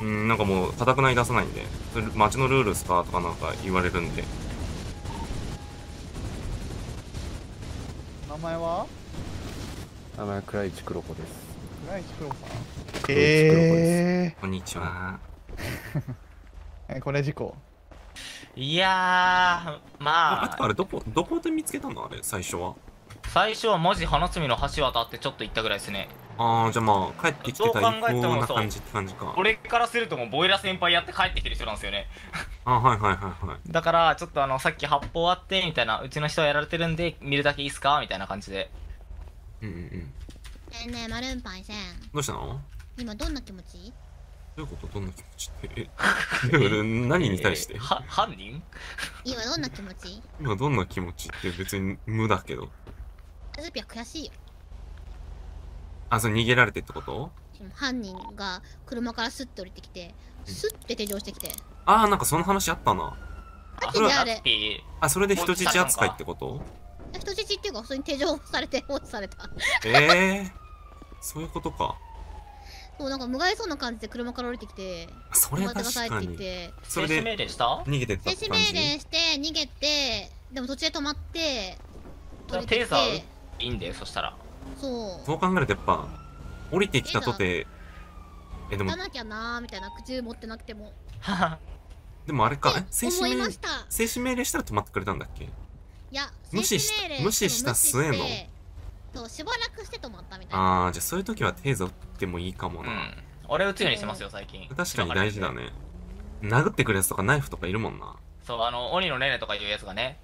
なんかもう固くない出さないんで、街のルールっすかとかなんか言われるんで。名前は？名前は倉市黒子です。倉市黒子さん、こんにちは。これ事故。いやー、まああれどこで見つけたの？あれ最初はマジ花摘みの橋渡ってちょっと行ったぐらいですね。ああ、じゃあまあ帰ってきてた一方な感じって感じか。俺からするともうボイラ先輩やって帰ってきてる人なんですよね。あ、はいはいはいはい。だからちょっとさっき発砲あってみたいな、うちの人はやられてるんで見るだけいいっすかみたいな感じで。うんうんうん。ねえマルンパイセン、どうしたの？今どんな気持ち？どういうこと？どんな気持ちって何に対して？犯人？今どんな気持ち？今どんな気持ちって別に無だけど。アズピは悔しいよ。あ、それ逃げられてってこと？犯人が車からスッて降りてきて、スッて手錠してきて。ああ、なんかその話あったな。あれ、あ、それで人質扱いってこと？人質っていうか普通に手錠されて放置された。そういうことか。そうなんか無害そうな感じで車から降りてきて、それは確かに。それで命令した？逃げてった感じ。停止命令して逃げて、でも途中で止まって取り付けて。いいんだよそしたら。そう考えるとやっぱ降りてきたとて、でも行かなきゃなーみたいな、銃持ってなくても。でもあれか、静止命令したら止まってくれたんだっけ？いや、無視した末の、そうしばらくして止まったみたいな。ああ、じゃあそういう時はテーザ打ってもいいかもな。俺打つようにしてますよ最近。確かに大事だね。殴ってくるやつとかナイフとかいるもんな。そう、鬼のレネとかいうやつがね。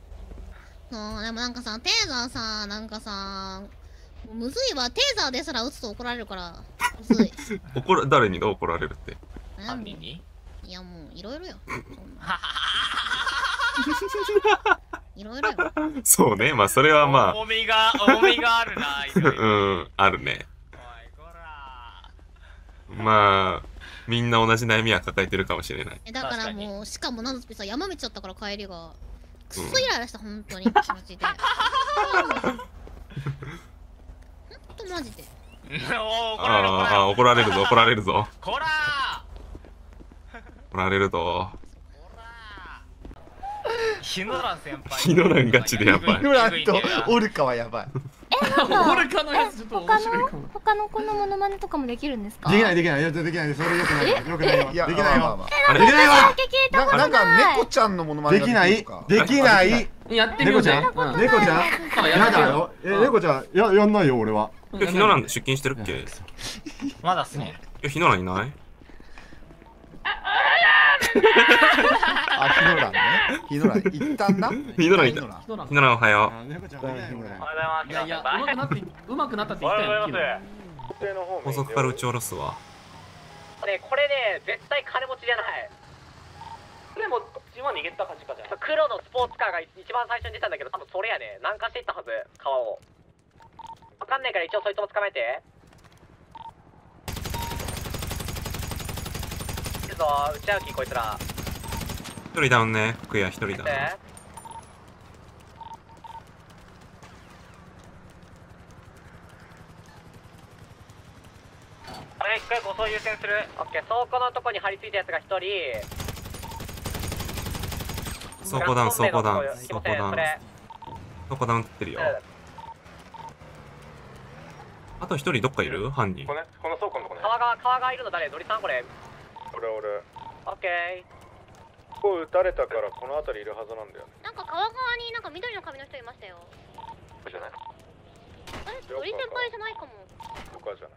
そう、でもなんかさ、テーザーさ、なんかさむずいわ。テーザーですら撃つと怒られるからむずい。誰に怒られるって？犯人に？いやもういろいろよ。いろいろよ。そうね、まあそれはまあ重みがあるな。うん、あるね。まあみんな同じ悩みは抱えてるかもしれない。だからもう、しかもなんですけどさ、山道だったから帰りがくっそイライラした、本当に気持ちで。マジで。ああ、怒られるぞ、怒られるぞ。こらー。怒られるぞ。ヒノラン先輩。ヒノランガチでやばい。ヒノランとオルカはやばい。オルカのやつちょっと面白いかも。他の子のモノマネとかもできるんですか？できないできない、できない、それ良くないよ。良くないよ。できないよ。できないよ。なんか猫ちゃんのモノマネできない。できない。やってみよう。猫ちゃん。猫ちゃん。やだよ。猫ちゃんやんないよ俺は。今日ヒノラン出勤してるっけ？まだっすね。今日ヒノランいない？あ、ヒノランね。ヒノラン行ったんだ。ヒノラン行った。ヒノランおはよう。いやいや、うまくなったって言ったよ。高速から打ち下ろすわ。これね、絶対金持ちじゃない。でも、自分は逃げた感じかじゃん。黒のスポーツカーが一番最初に出たんだけど、多分それやね。南下していったはず、川を。わかんないから一応そいつも捕まえて。いるぞ、打ち合う気こいつら。一人ダウンね、クイア一人ダウン。あれ、一回護送優先する。オッケー、倉庫のとこに張り付いたやつが一人。倉庫ダウン、倉庫ダウン、倉庫ダウン。倉庫ダウンってってるよ。あと一人どっかいる？犯人。この倉庫のとこね。川がいるの誰？ノリさんこれ。俺。オッケー。こう撃たれたからこの辺りいるはずなんだよね。なんか川側になんか緑の髪の人いましたよ。これじゃない？あれ、ノリ先輩じゃないかも。これじゃない。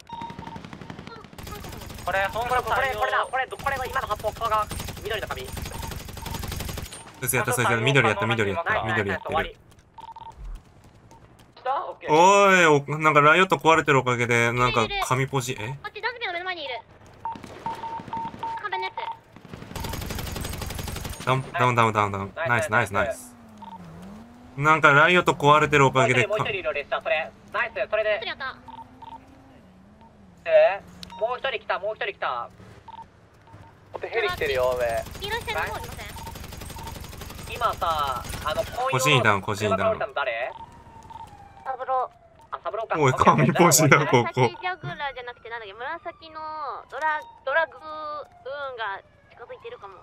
これ本格さん、これだ、これは今の発砲、川が緑の髪。そやったそやった、緑やった緑やった緑やってる。おーい、なんかライオット壊れてるおかげで、なんか紙ポジ、こっちダズビの目の前にいる。壁のやつ。ダウン。ナイス。なんかライオット壊れてるおかげで。もう一人いる、列車、それ。ナイス、それで。もう一人来た、ヘリ来てるよ、上。今さ、個人ダウン。サブロー。おい、神ポシだ、ここ。紫ジャグラーじゃなくて、なんだっけ、紫のドラグーンが近づいてるかも。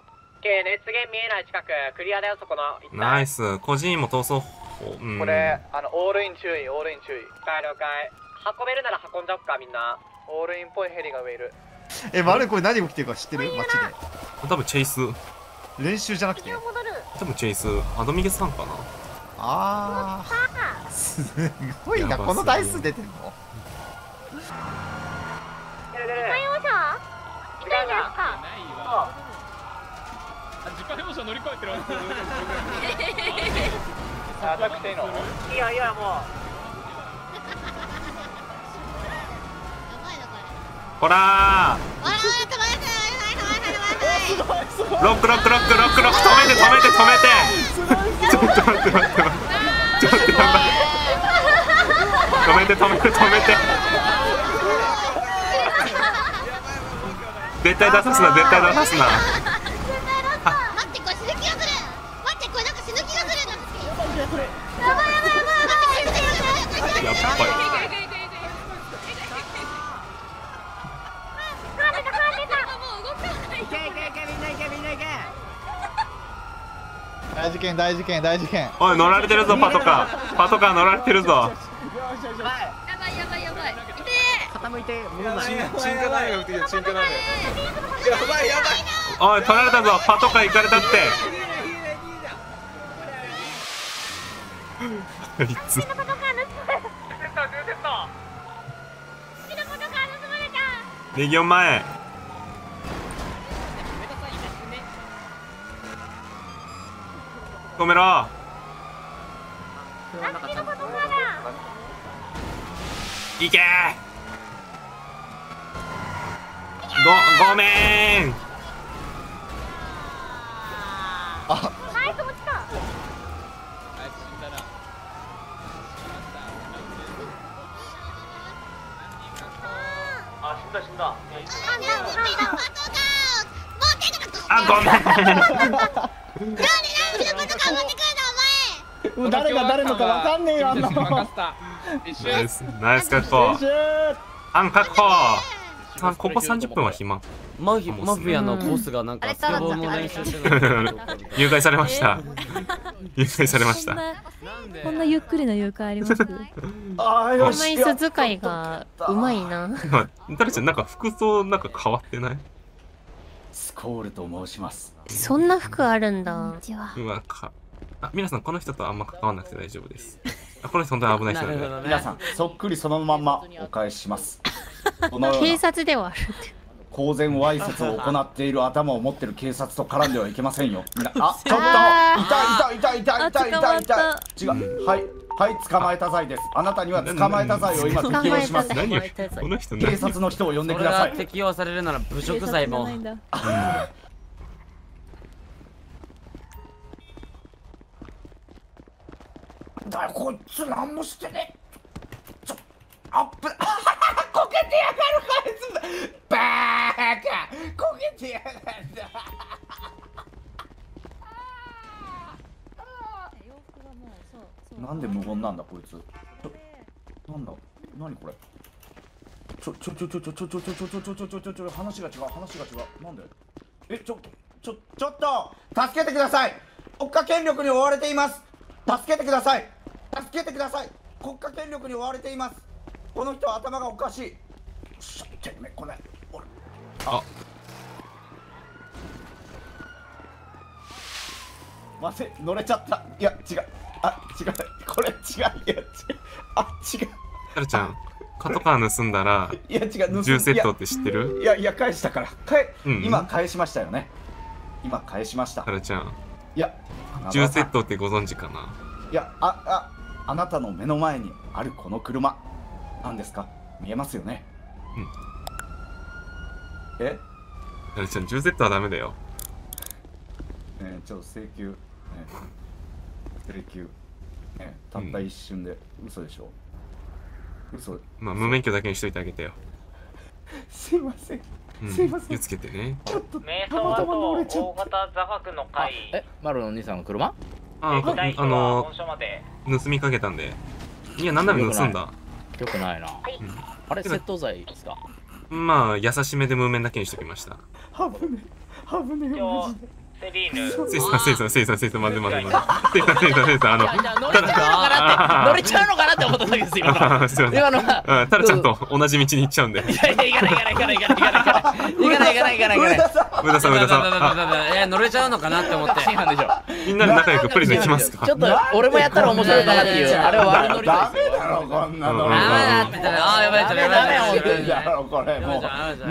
熱源見えない近く、クリアだよ、そこの。ナイス、個人も逃走。これ、オールイン注意、オールイン注意。了解。運べるなら運んじゃおっか、みんな。オールインっぽいヘリが上いる。マルコに何起きてるか知ってる？マジで。多分チェイス。練習じゃなくて。多分チェイス、アドミゲスさんかな。ああ。すごいな、この台数出てるの。自家用車。いかがですか。自家用車乗り越えてる。アタックしていいの？いやいや、もうほらロックロックロックロックロック止めて止めて止めてちょっと待って待ってちょっとやばい止めて止めて止めて絶対出さすな絶対出さすなやっぱり大事件大事件大事件。おい乗られてるぞパトカーパトカー乗られてるぞ。やばいやばいやばい。傾いておい取られたぞパトカー行かれたって。あいつ。右お前止めろあいけごめんああ、ごめん。もう誰が誰のかわかんねえよ。あんな。ナイス、ナイスカット。アン確保。ここ30分は暇。マフィアのコースがなんかスケボーの練習してる。誘拐されました。誘拐されました。こんなゆっくりな誘拐あります？ああ、よし。こんな椅子使いがうまいな。タルちゃんなんか服装なんか変わってない？スコールと申します。そんな服あるんだ。うわか。あ、皆さんこの人とあんま関わらなくて大丈夫です。あ、この人本当に危ない人なんで。皆さんそっくりそのまんまお返しします。警察ではある。公然わいせつを行っている頭を持ってる警察と絡んではいけませんよ。あ、ちょっと痛い痛い痛い痛い痛い。違う。はいはい捕まえた罪です。あなたには捕まえた罪を今適用します。警察の人を呼んでください。適用されるなら侮辱罪も。だこいつ何もしてね。アップ。こけてやがるこいつ。バーカ。こけてやがる。なんで無言なんだこいつ。なんだ。なにこれ。ちょ話が違う話が違う。なんで。えちょっと助けてください。国家権力に追われています。助けてください。助けてください。国家権力に追われています。この人は頭がおかしい。あ。待て、乗れちゃった。いや、違う。あ、違う。これ違う。いや、違う。あ、違う。タルちゃん、パトカー盗んだら。いや、違う。10セットって知ってる？いや、いや、返したから。今返しましたよね。今返しました。タルちゃん。いや。10セットってご存知かな。いや、あなたの目の前にあるこの車。なんですか見えますよね。うん。え？タルちゃん、10セットはダメだよ。ちょっと請求。請求。たった一瞬で、嘘でしょ。嘘。まあ、無免許だけにしといてあげてよ。すいません。すいません。気をつけてね。ちょっと、たまたま乗れちゃった。大型座泊の会。マロの兄さんの車？あ、盗みかけたんで。いや、何だろう、盗んだ。よくないな。うん、あれ窃盗罪ですか。まあ優しめで無面だけにしときました。ハブね、ハブね。セリーヌ。セイさん、待って。乗れちゃうのかなって思ったんだけど、今のは。タラちゃんと同じ道に行っちゃうんで。いや、行かない。上田さん。乗れちゃうのかなって思って。みんなで仲良くプリズン行きますか。ちょっと、俺もやったら面白いかなっていう。あれは悪乗りだ。ダメだろ、こんなの。ダメだって。ああ、やばい、ダメだよ、これ。もう。なんで。